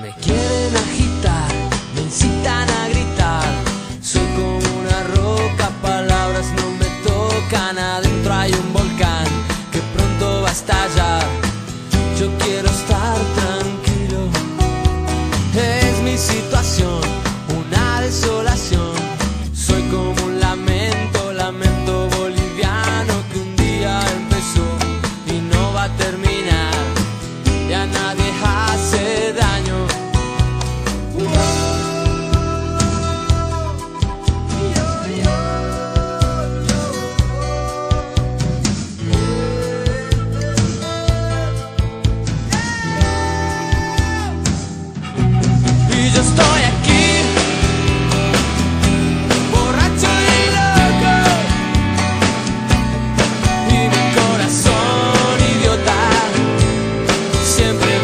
Me quieren agitar, me incitan a gritar. Soy como una roca, palabras no me tocan. Adentro hay un volcán que pronto va a estallar. Yo quiero estar tranquilo, es mi situación, una desolación. Soy como un lamento, lamento boliviano que un día empezó y no va a terminar. Ya nadie hace daño. Y yo estoy aquí. Siempre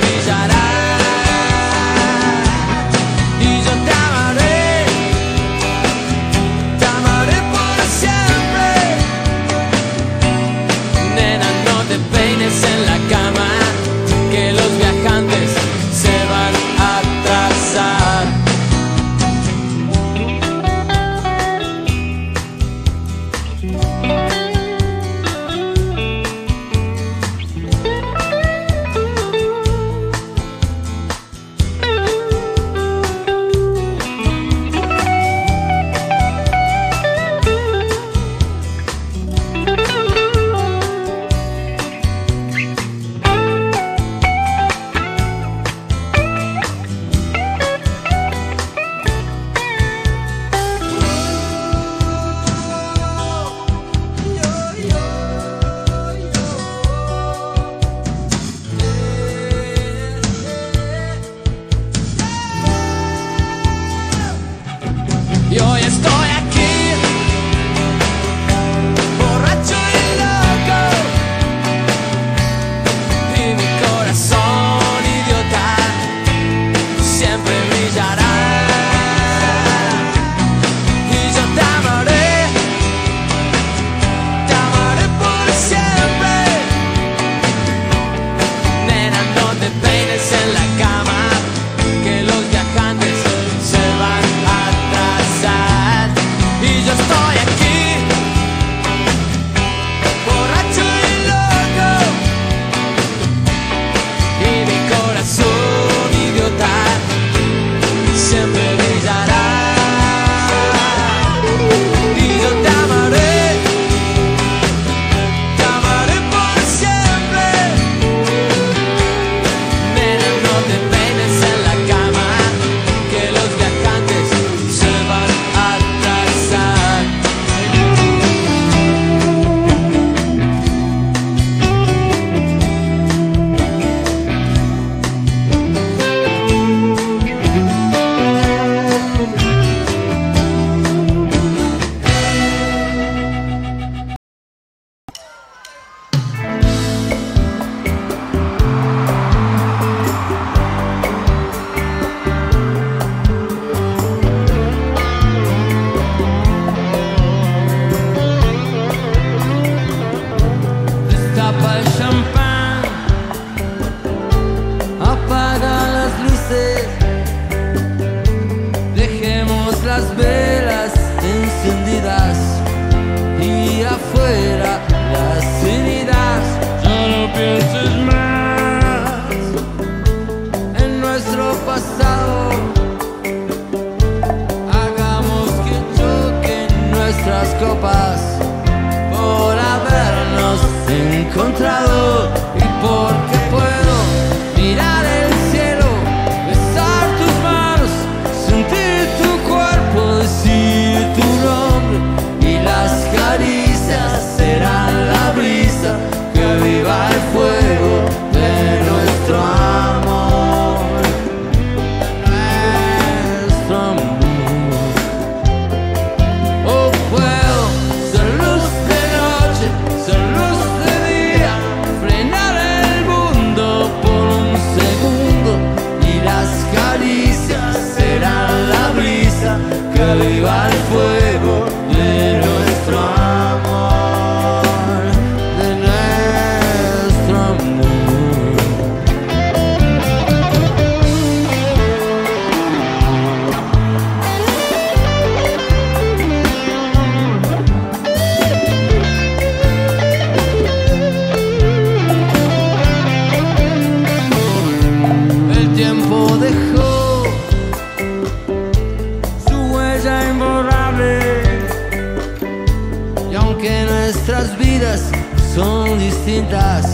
estás.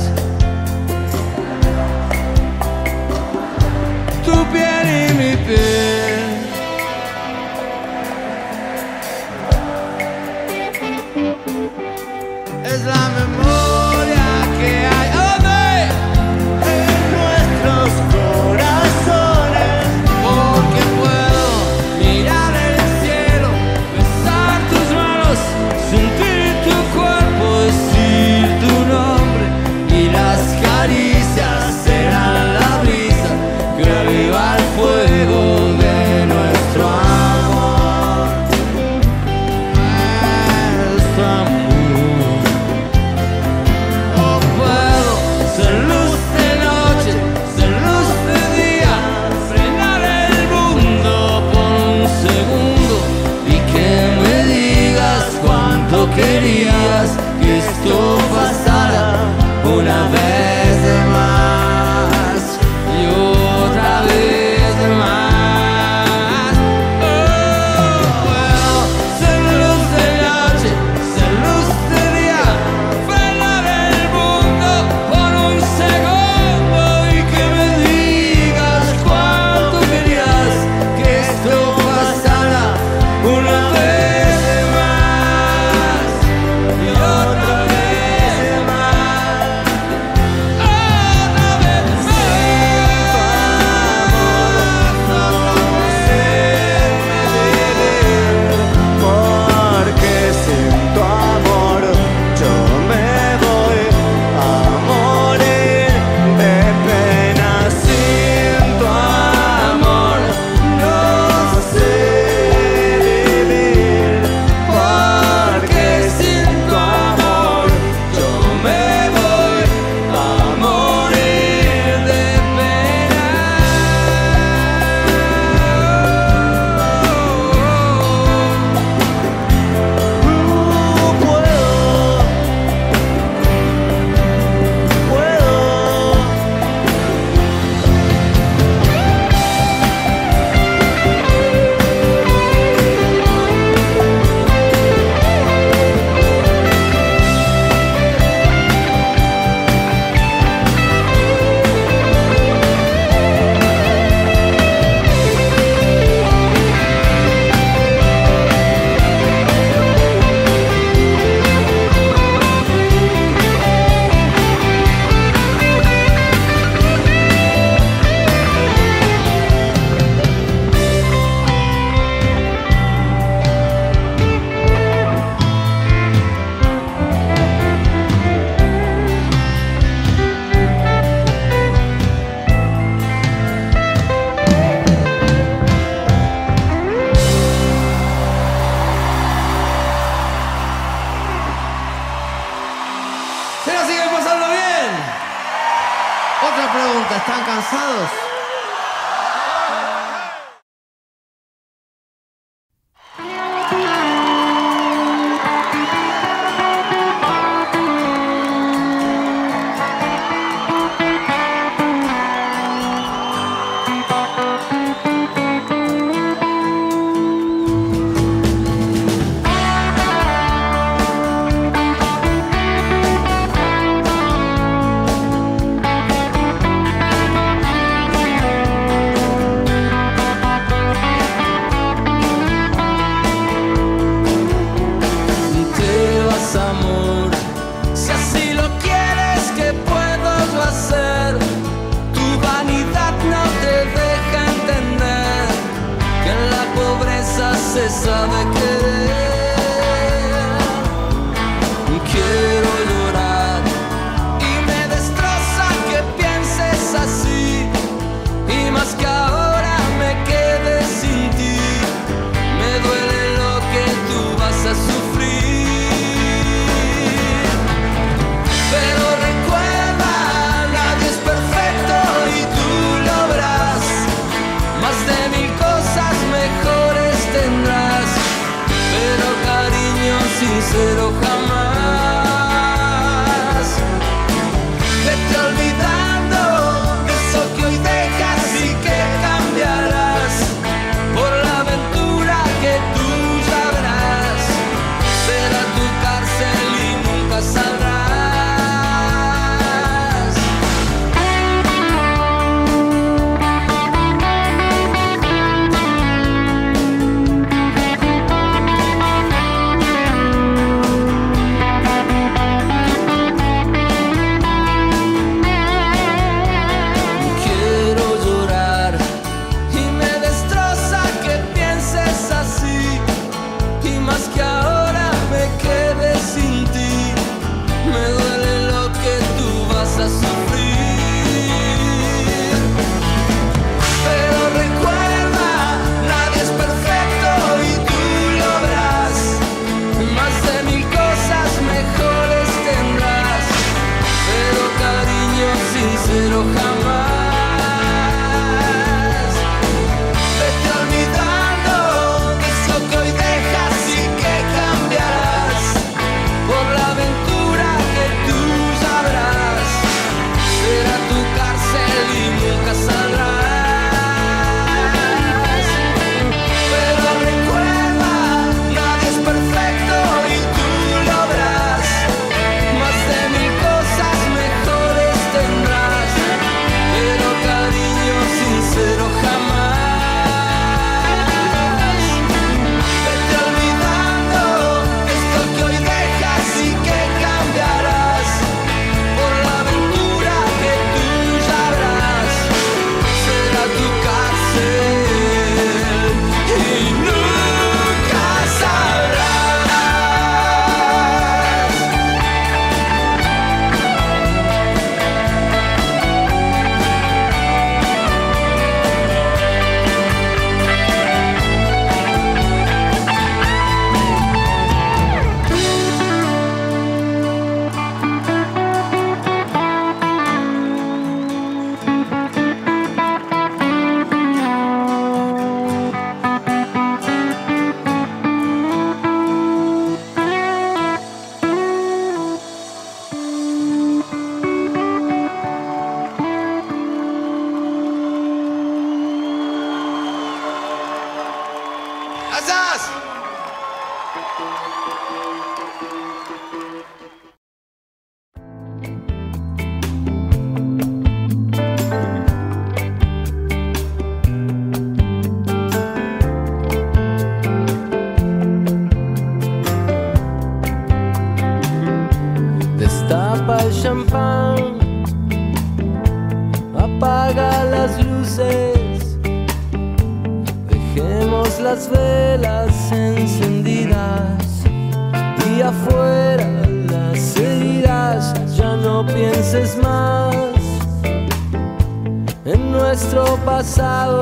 Tu piel y mi piel es la memoria que hay. Querías que esto pasara una vez de más y otra vez de más. Oh, puedo ser luz de noche, ser luz de día, frenar el mundo por un segundo y que me digas cuánto querías que esto pasara una vez. ¿Se la siguen pasando bien? Otra pregunta, ¿están cansados? Se sabe querer. Quiero llorar y me destroza que pienses así, y más que ahora me quede sin ti. Me duele lo que tú vas a sufrir, pero recuerda, nadie es perfecto y tú lo verás. Más de 1000 cosas mejor tendrás, pero cariño sincero jamás. Vete olvidando de eso que hoy dejas y que cambiarás por la aventura que tú ya verás. Será tu cárcel y nunca sabrás. sincero jamás. Vete olvidando que es lo que hoy dejas y que cambiarás por la aventura que tú sabrás. Será tu cárcel y nunca saldrás. Pero recuerda, nadie es perfecto y tú lo verás. Más de 1000 cosas mejores tendrás, pero cariño sincero jamás. Vete olvidando esto que hoy dejas y que cambiarás por la aventura que tú sabrás. Será tu cárcel y nunca sabrás. ¡Gracias! Destapa el champán, apaga las luces, dejemos las velas encendidas y afuera las seguirás. Ya no pienses más en nuestro pasado.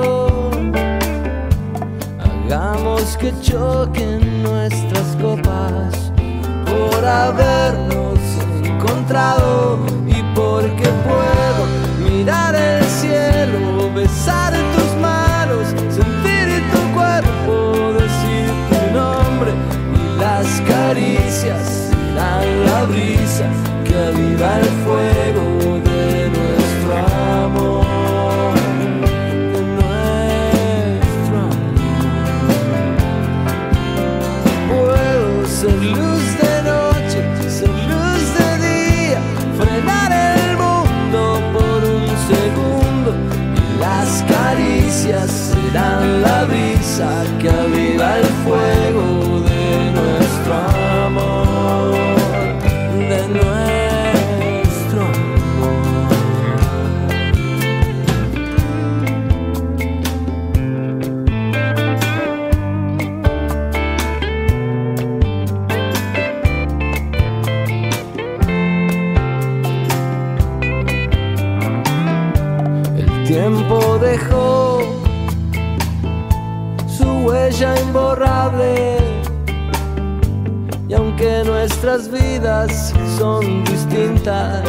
Hagamos que choquen nuestras copas por habernos encontrado y porque puedo mirar el cielo, besar tus manos, decir tu nombre y las caricias dan la brisa que aviva el fuego de nuestro amor, de nuestro amor. Puedo ser luz de noche, ser luz de día, frenar el mundo por un segundo y las caricias dan la brisa que aviva el fuego de nuestro amor, de nuestro amor. El tiempo dejó huella imborrable y aunque nuestras vidas son distintas,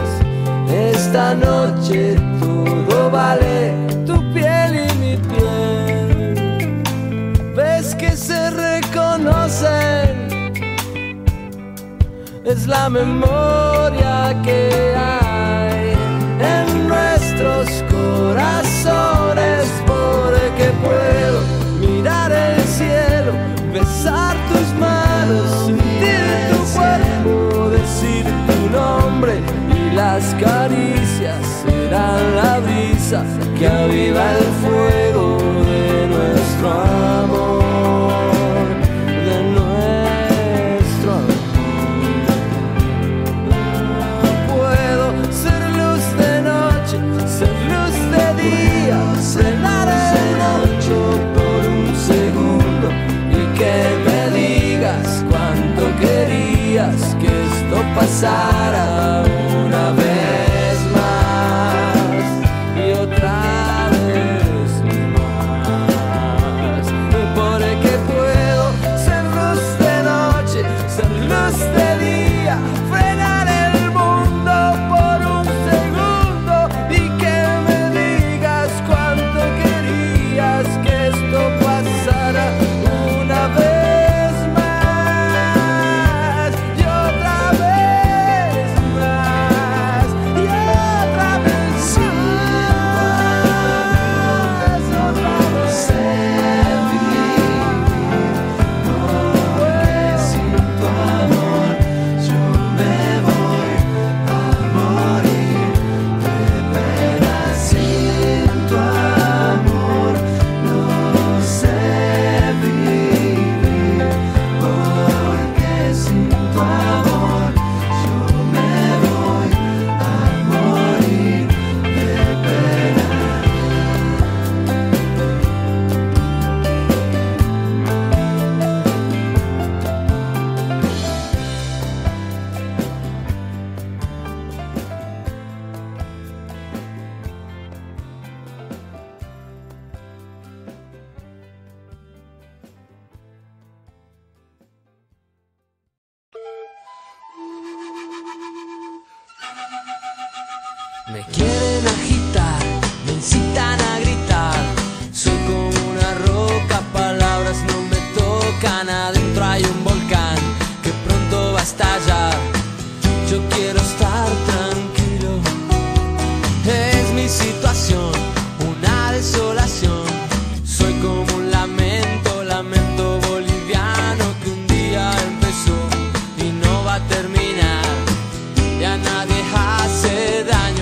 esta noche todo vale, tu piel y mi piel. Ves que se reconocen, es la memoria que hay en nuestros corazones, porque puedo mirar el cielo, besar tus manos, sentir tu cuerpo, decir tu nombre y las caricias serán la brisa que aviva el fuego de nuestro amor, de nuestro amor. Puedo ser luz de noche, ser luz de día, cenar el noche segundo y que me digas cuánto querías que esto pasara una vez más y otra vez más, porque puedo ser luz de noche, ser luz de día, frenar el mundo por un segundo Me quieren agitar, me incitan a gritar. Soy como una roca, palabras no me tocan. Adentro hay un volcán que pronto va a estallar. Yo quiero estar tranquilo, es mi situación, una desolación. Soy como un lamento, lamento boliviano que un día empezó y no va a terminar. Ya nadie hace daño.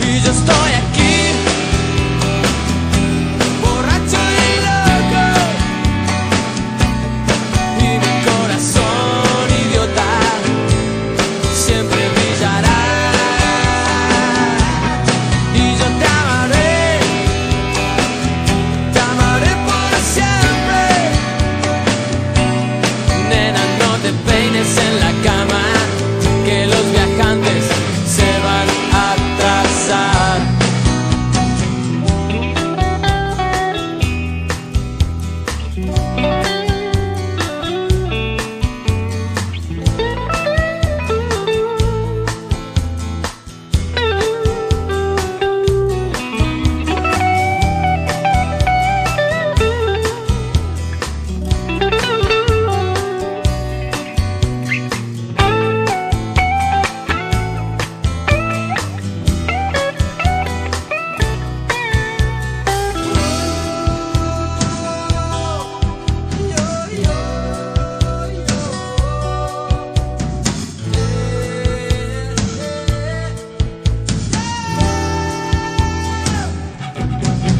Y yo estoy aquí.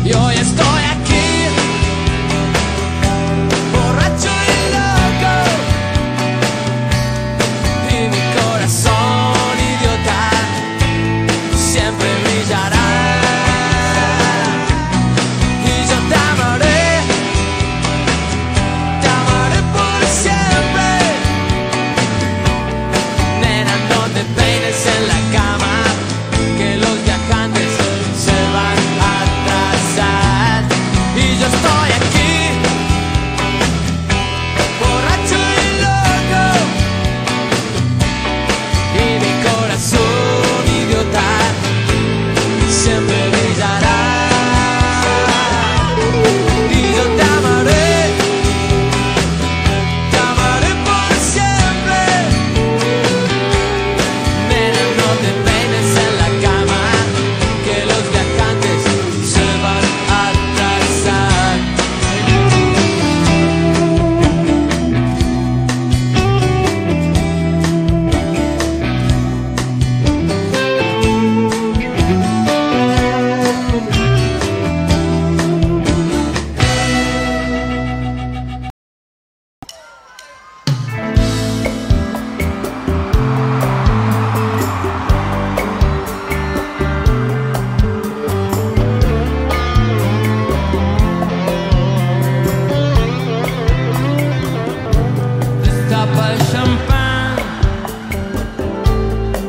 Y hoy estoy aquí, borracho y loco, y mi corazón idiota siempre brillará. Y yo te amaré por siempre. Nena, no te peines en la cama, que los viajantes se van a atrasar. Y yo estoy aquí, borracho y loco, y mi corazón idiota siempre brillará. Y yo te amaré por siempre. Nena, no te peines en la cama, que los viajantes se van a atrasar. Destapa el champán,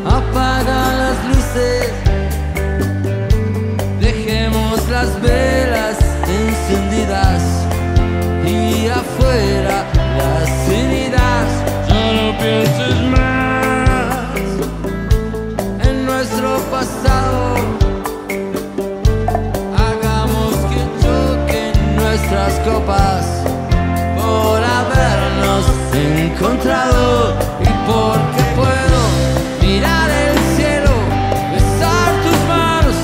apaga las luces, dejemos las velas encendidas y afuera las heridas. Ya no pienses más en nuestro pasado, hagamos que choquen nuestras copas por habernos encontrado y porque puedo mirar el cielo, besar tus manos,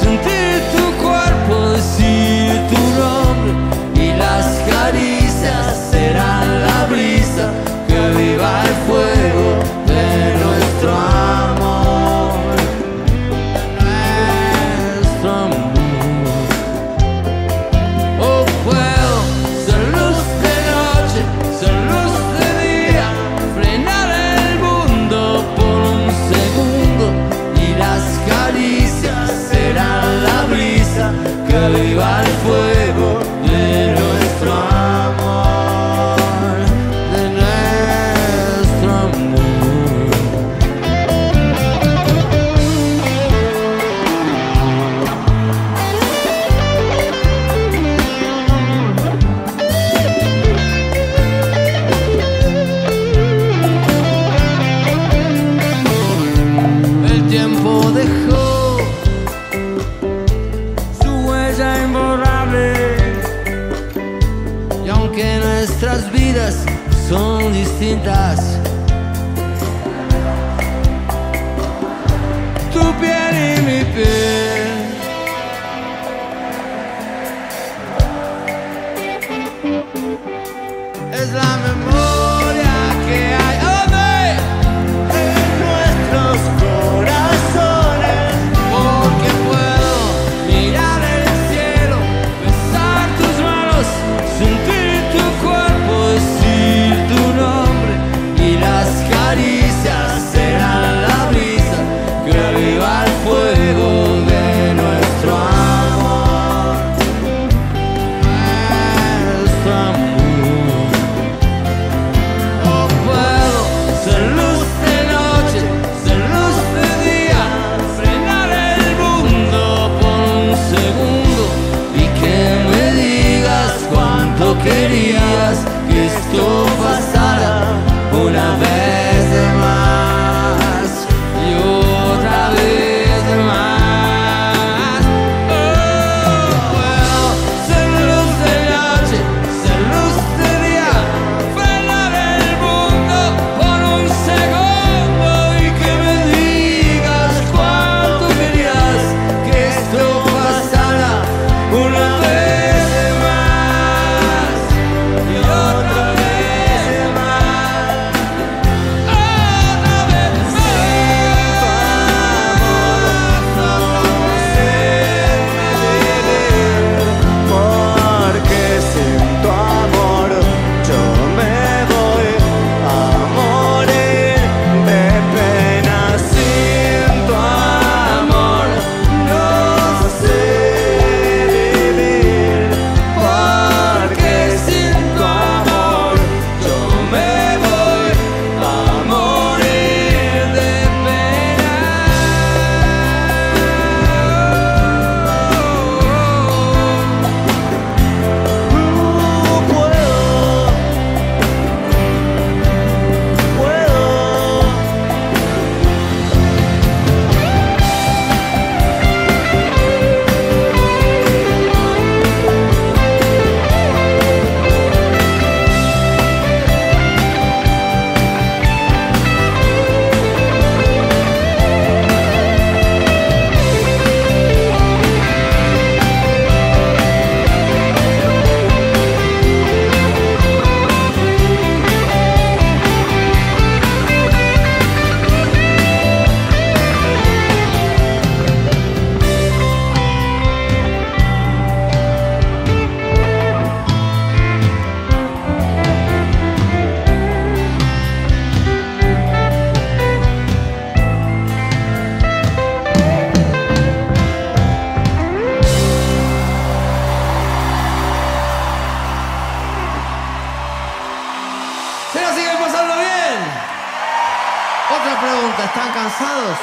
sentir tu cuerpo, decir tu nombre, y las caricias serán la brisa que viva el fuego de nuestro amor, nuestro amor. Oh, puedo ser luz de noche, ser luz de día, frenar el mundo. distintas. Tu piel y mi piel es la memoria que hay en nuestros corazones. Porque puedo mirar el cielo, besar tus manos, sentir tu cuerpo, decir tu nombre, y las caricias serán la brisa que aviva el fuego de nuestro amor. Nuestro amor. Oh, puedo ser luz de noche, ser luz de día, frenar el mundo por un segundo y que me digas cuánto querías que esto pasara una vez de más. ¡Se la siguen pasando bien! Otra pregunta, ¿están cansados?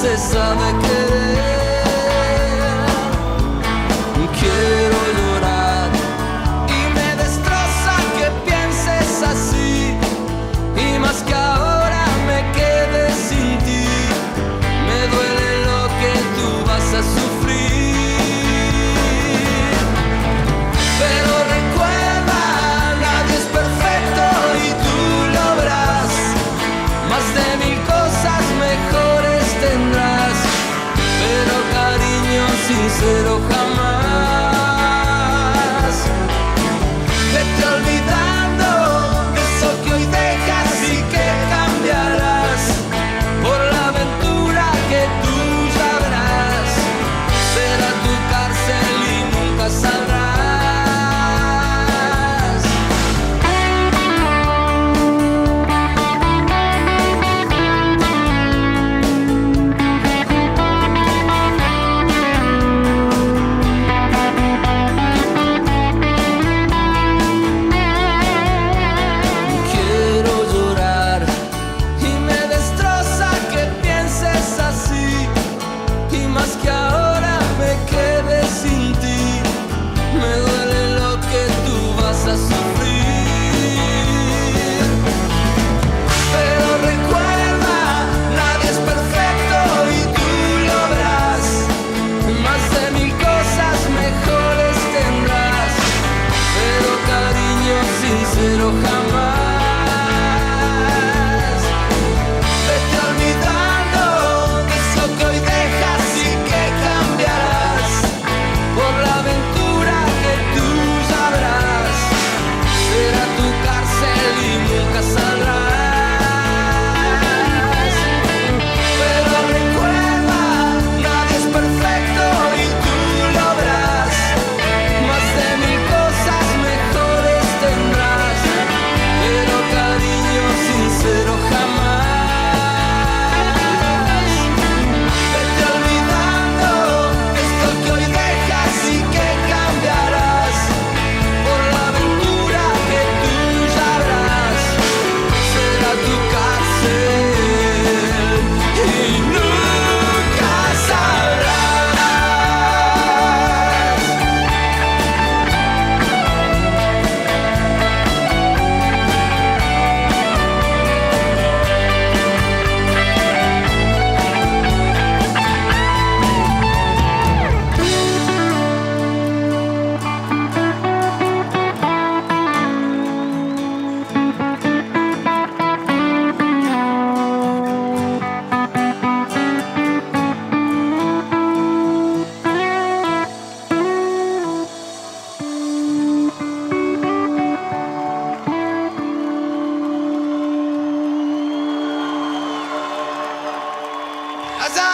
Se sabe querer. Quiero llorar y me destroza que pienses así, y más que ahora me quede sin ti. Me duele lo que tú vas a sufrir, pero recuerda, nadie es perfecto y tú lo verás. Más de 1000 cosas mejor tendrás, pero cariño sincero jamás. Vete olvidando de eso que hoy dejas y que cambiarás por la aventura que tú ya verás. Será tu cárcel y nunca sabrás.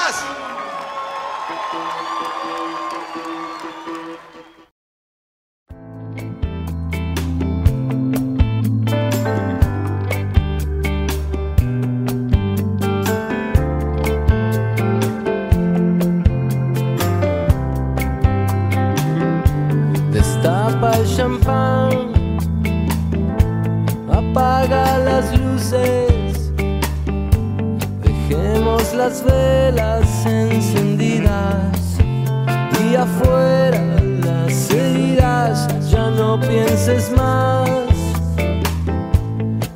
más. Destapa el champán, apaga las luces, dejemos las velas encendidas y afuera las seguirás. Ya no pienses más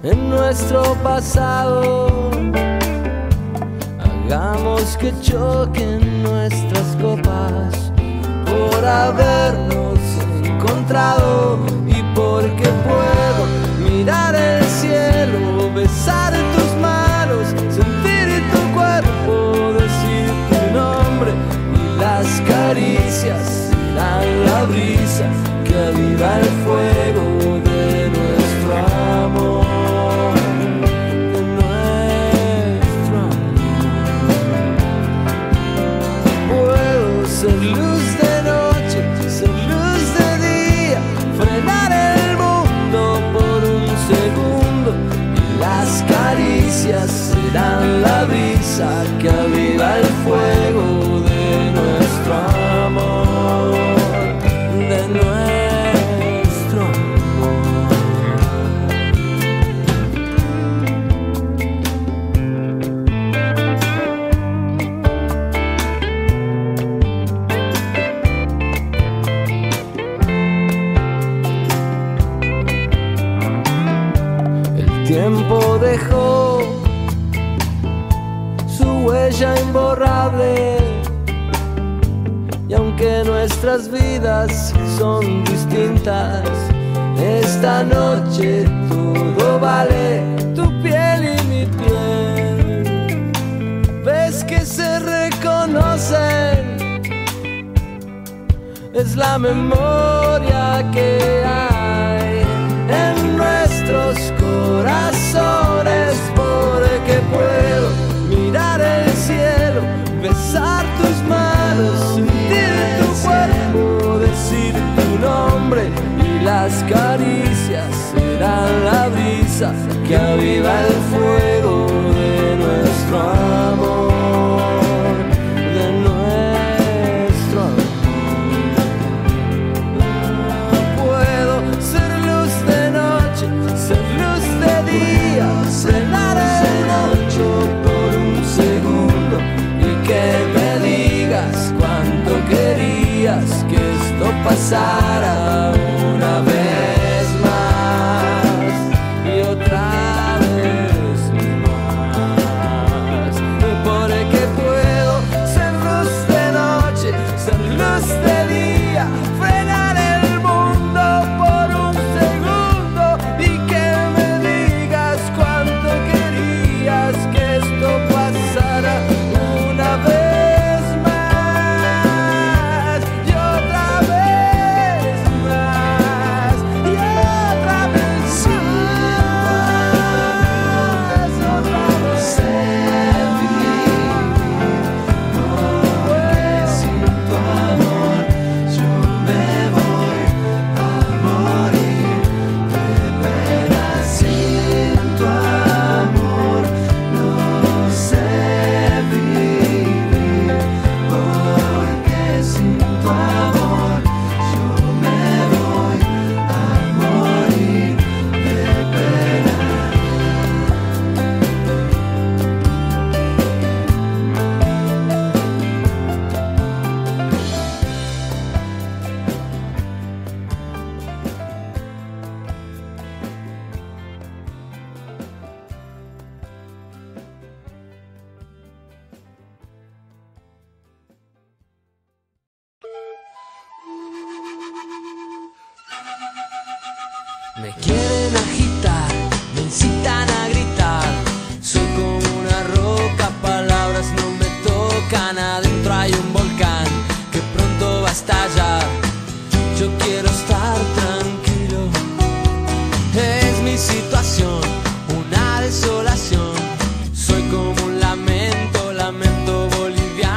en nuestro pasado, hagamos que choquen nuestras copas por habernos encontrado y porque puedo mirar el cielo, besar tus manos, sentir tu cuerpo, decir tu nombre y las caricias serán la brisa que aviva el fuego de nuestro amor. Puedo ser luz de noche, ser luz de frenar el mundo por un segundo y las caricias serán la brisa que aviva el fuego de nuestro amor, de nuestro amor. Tiempo dejó su huella imborrable y aunque nuestras vidas son distintas, esta noche todo vale, tu piel y mi piel. Ves que se reconocen, es la memoria que hay en nuestros corazones, porque puedo mirar el cielo, besar tus manos, sentir tu cuerpo, decir tu nombre y las caricias serán la brisa que aviva el fuego de nuestro amor, de nuestro amor. Puedo ser luz de noche, ser luz de día, cenar el noche por un segundo y que me digas cuánto querías que esto pasara una vez más y otra vez más, porque puedo ser luz de noche, ser luz de día, frenar el mundo por un segundo y que me digas cuánto querías que esto pasara una vez más y otra vez más y otra vez más, otra vez más. Sin tu amor yo me voy a morir de pena. Sin tu amor no sé vivir, porque sin tu amor yo me voy a morir de pena. Me quieren agitar, me incitan a gritar. Soy como una roca, palabras no me tocan. Adentro hay un volcán que pronto va a estallar. Yo quiero estar tranquilo, es mi situación, una desolación. Soy como un lamento, lamento boliviano.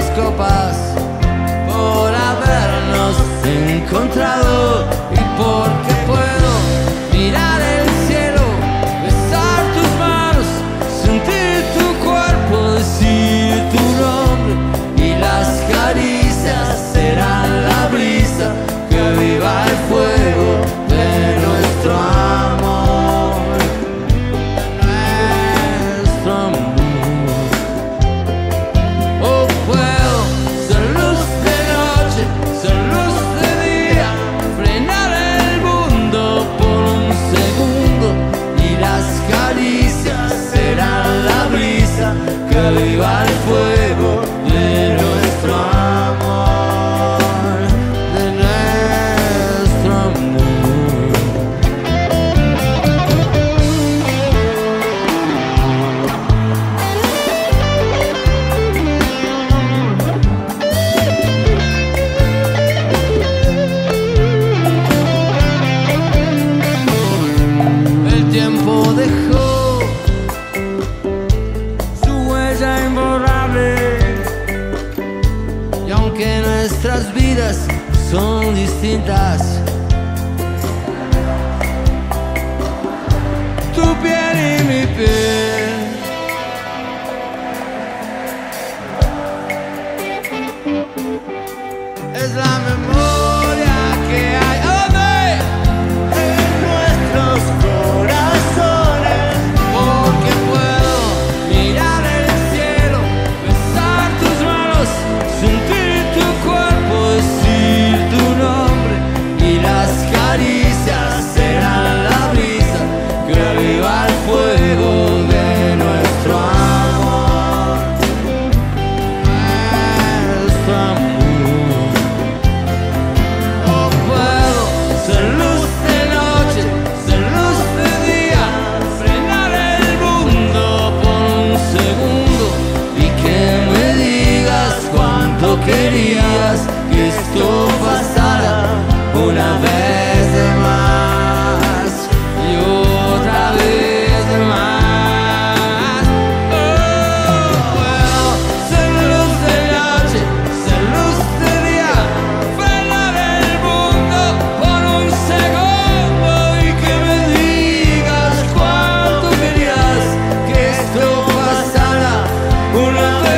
las copas por habernos encontrado y porque puedo mirar el cielo, besar tus manos, sentir tu cuerpo, decir tu nombre y las caricias serán la brisa que viva el fuego de nuestro amor. Viva el fuego de nuestro amor, de nuestro amor. El tiempo dejó nuestras vidas son distintas. Tu piel y mi piel es la memoria que hay en nuestros corazones. Porque puedo mirar el cielo, besar tus manos, sentir querías que esto pasara una vez de más y otra vez de más. Oh, puedo ser luz de noche, ser luz de día, frenar el mundo por un segundo y que me digas cuánto querías que esto pasara una vez.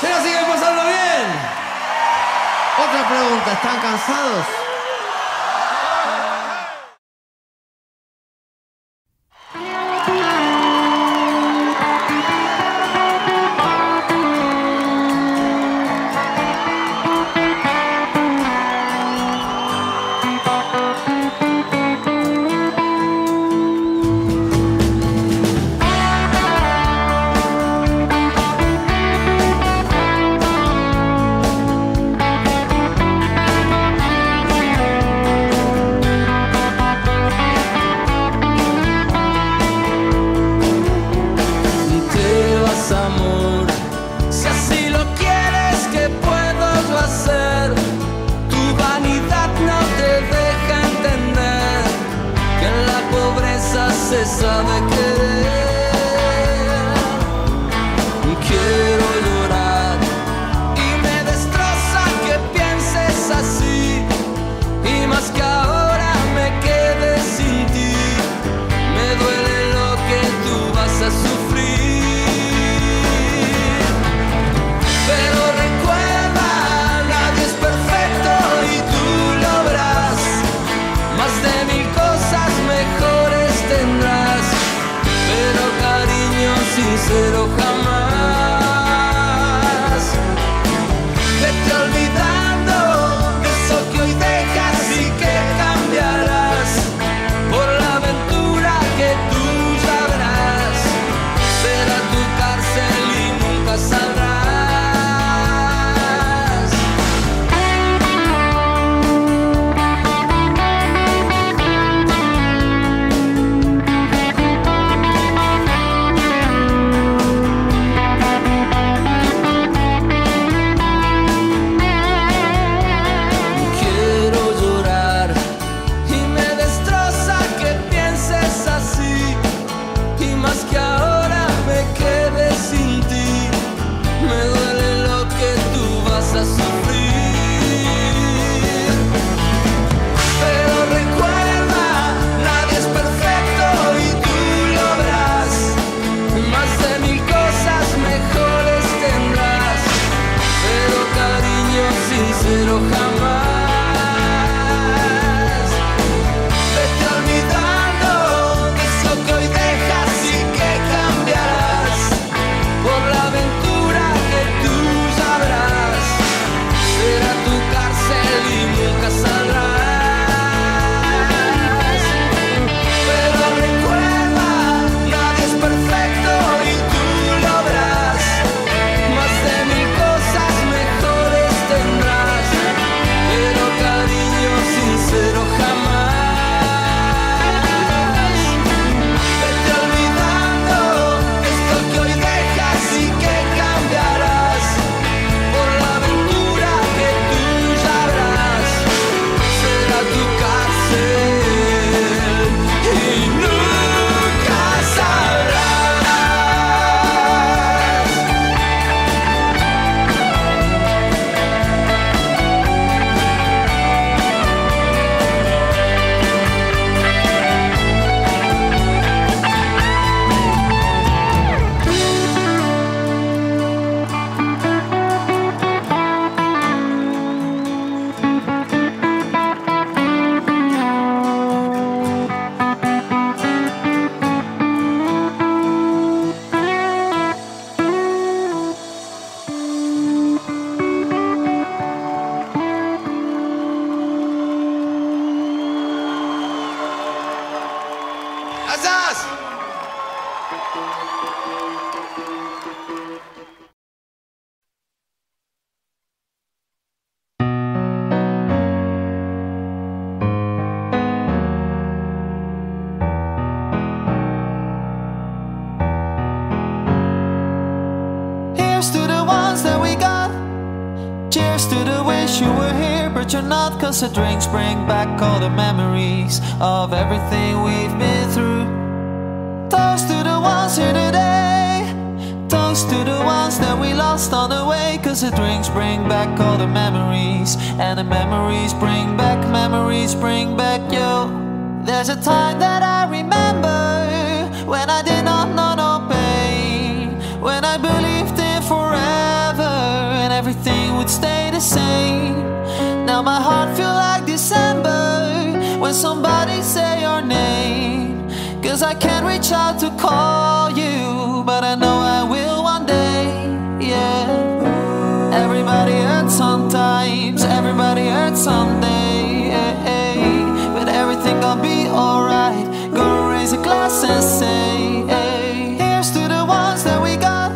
¿Se la siguen pasando bien? Otra pregunta, ¿están cansados? Pero jamás vete olvidando de eso que hoy dejas y que cambiarás por la aventura que tú ya verás. Será tu cárcel y nunca sabrás. Pero jamás vete olvidando de eso que hoy dejas y que cambiarás por la aventura que tú sabrás. Será tu cárcel y nunca saldrás. Pero recuerda, nadie es perfecto y tú lo verás. Más de 1000 cosas mejores tendrás. Pero jamás vete olvidando esto que hoy dejas y que cambiarás por la aventura que tú ya verás. Será tu cárcel y nunca sabrás. Here's to the ones that we got. Cheers to the wish you were here, but you're not, 'cause the drinks bring back all the memories of everything we've been through. Toast to the ones here today, toast to the ones that we lost on the way, 'cause the drinks bring back all the memories, and the memories bring back you. There's a time that I remember when I did not know no pain, when I believed in forever and everything would stay the same. Now my heart feels like December when somebody say your name, 'cause I can't reach out to call you, but I know I will one day, yeah. Everybody hurts sometimes, everybody hurts someday, yeah. But everything gonna be alright, gonna raise a glass and say, hey. Here's to the ones that we got.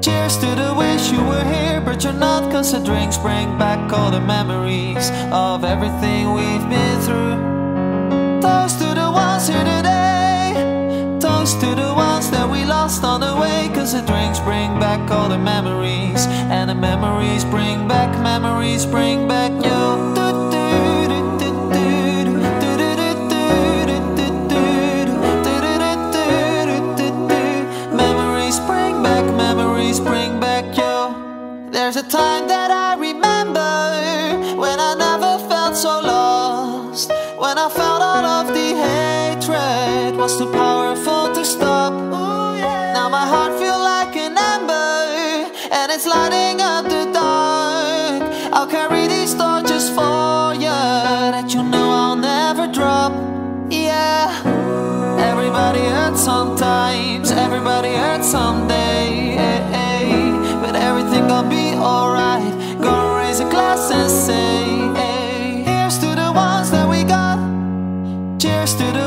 Cheers to the wish you were here, but you're not, 'cause the drinks bring back all the memories of everything we've been through. Toast to the ones here today, toast to the ones that we lost on the way, 'cause the drinks bring back all the memories, and the memories bring back you. Memories bring back you. There's a time that I remember when I never felt so lost, when I felt all of the hate was too powerful to stop. Ooh, yeah. my heart feel like an ember, and it's lighting up the dark. I'll carry these torches for you, that you know I'll never drop. Yeah. Everybody hurts sometimes, everybody hurts someday, but everything gon' be alright. Gonna raise a glass and say, hey, here's to the ones that we got. Cheers to the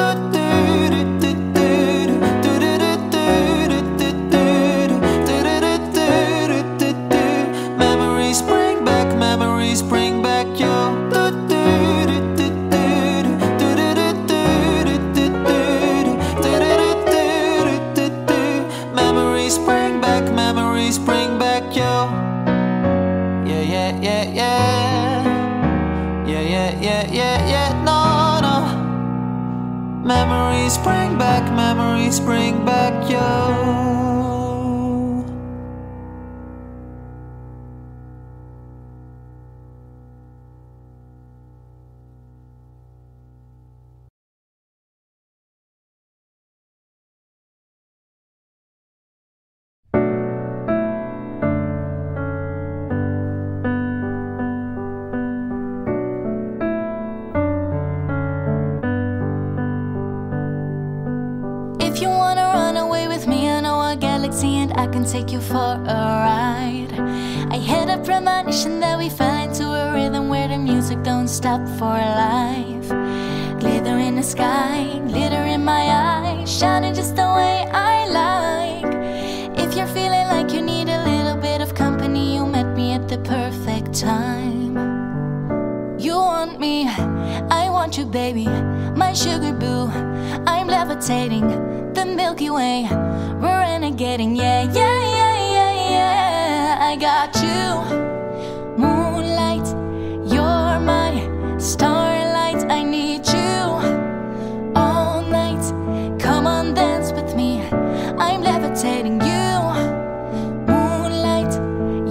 Memories bring back you. Yeah, yeah, yeah, yeah. Yeah, yeah, yeah, yeah, yeah. No, no. Memories bring back you. I can take you for a ride. I had a premonition that we fell into a rhythm where the music don't stop for life. Glitter in the sky, glitter in my eyes, shining just the way I like. If you're feeling like you need a little bit of company, you met me at the perfect time. You want me, I want you, baby, my sugar boo. I'm levitating, the Milky Way, we're renegading, yeah, yeah, yeah, yeah, yeah. I got you, moonlight, you're my starlight. I need you all night, come on, dance with me, I'm levitating you. Moonlight,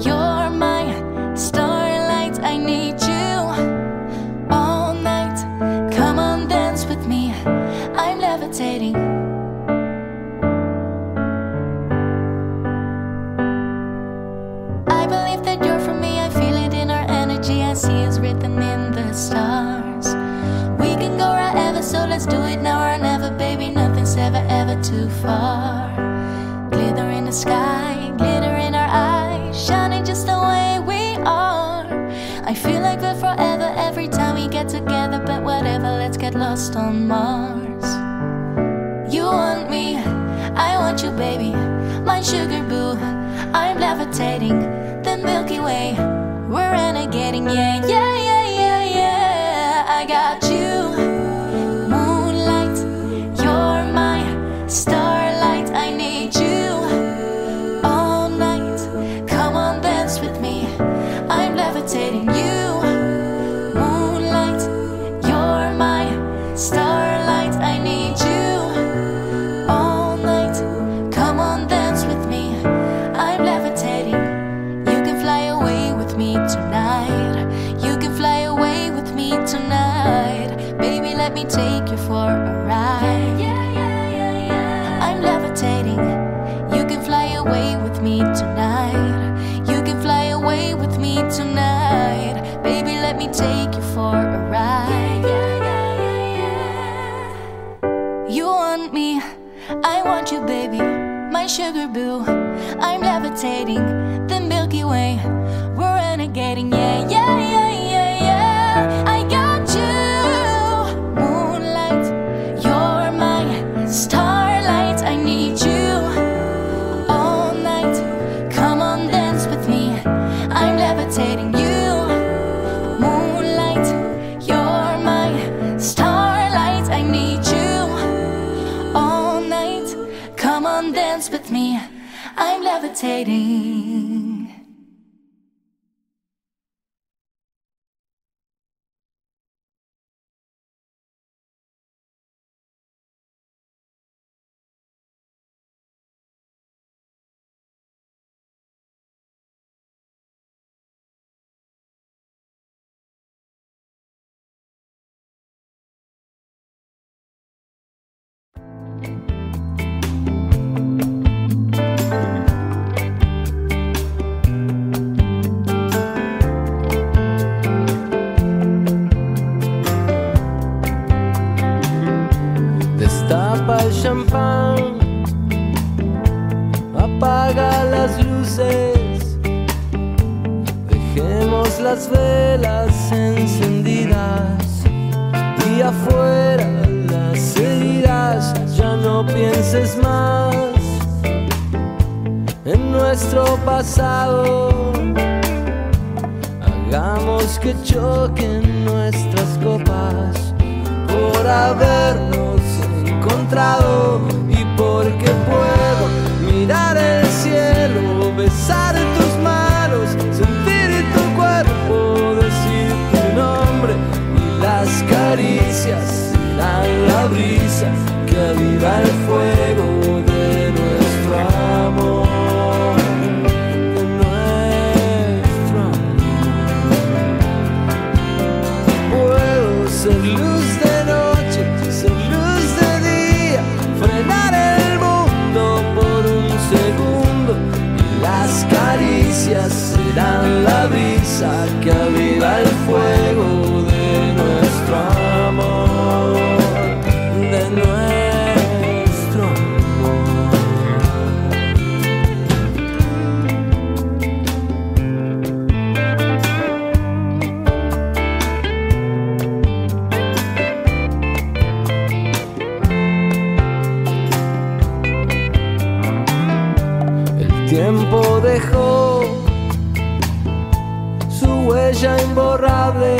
you're my starlight. I need you all night, come on, dance with me, I'm levitating. See his written in the stars. We can go right ever, so let's do it now or never, baby. Nothing's ever, ever too far. Glitter in the sky, glitter in our eyes, shining just the way we are. I feel like we're forever every time we get together, but whatever, let's get lost on Mars. You want me, I want you, baby, my sugar boo. I'm levitating, the Milky Way, we're renegading, yeah, yeah, yeah, yeah, yeah. I got you, moonlight, you're my starlight. I need you all night, come on, dance with me, I'm levitating you. Moonlight, you're my starlight. I need you all night, come on, dance with me, I'm levitating. You can fly away with me tonight, baby, let me take you for a ride. Yeah, yeah, yeah, yeah. I'm levitating. You can fly away with me tonight. You can fly away with me tonight, baby, let me take you for a ride. Yeah, yeah, yeah, yeah, yeah. You want me, I want you, baby, my sugar boo. I'm levitating, the Milky Way, we're renegading, yeah, yeah, yeah, yeah, yeah. I got you, moonlight, you're my starlight. I need you all night, come on, dance with me, I'm levitating you. Moonlight, you're my starlight. I need you all night, come on, dance with me, I'm levitating. champán, apaga las luces, dejemos las velas encendidas y afuera las seguirás. Ya no pienses más en nuestro pasado, hagamos que choquen nuestras copas por habernos encontrado y porque puedo mirar el cielo, besar tus manos, sentir tu cuerpo, decir tu nombre y las caricias serán la brisa que aviva el fuego de nuestro amor. Ser luz de noche, ser luz de día, frenar el mundo por un segundo y las caricias serán la brisa que aviva el fuego de nuestro amor, de nuestro amor. Tiempo dejó su huella imborrable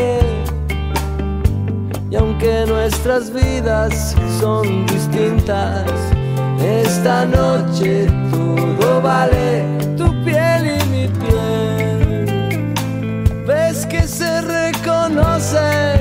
y aunque nuestras vidas son distintas, esta noche todo vale, tu piel y mi piel. Ves que se reconocen,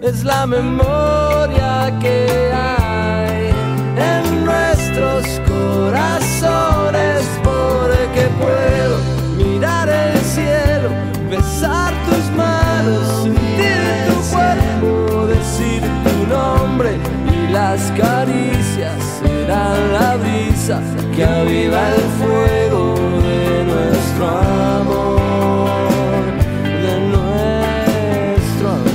es la memoria que hay en nuestros corazones, porque puedo mirar el cielo, besar tus manos, sentir tu cuerpo, decir tu nombre y las caricias serán la brisa que aviva el fuego de nuestro amor, de nuestro amor.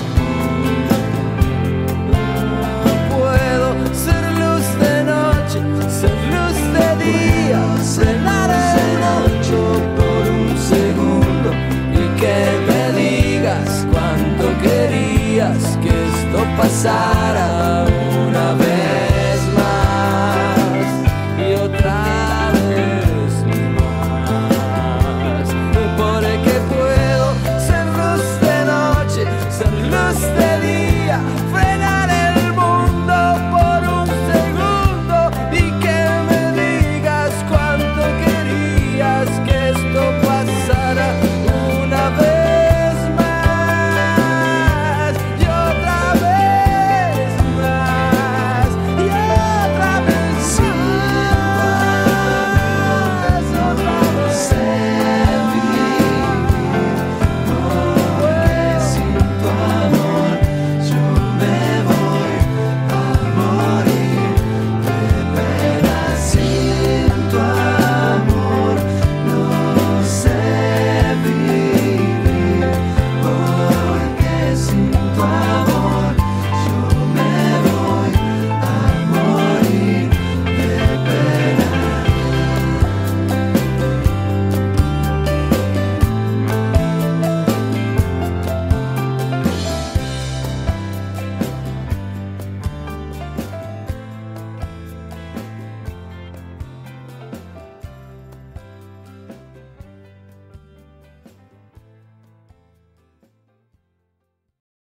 Puedo ser luz de noche, ser luz de día, cenar el noche por un segundo y que me digas cuánto querías que esto pasara.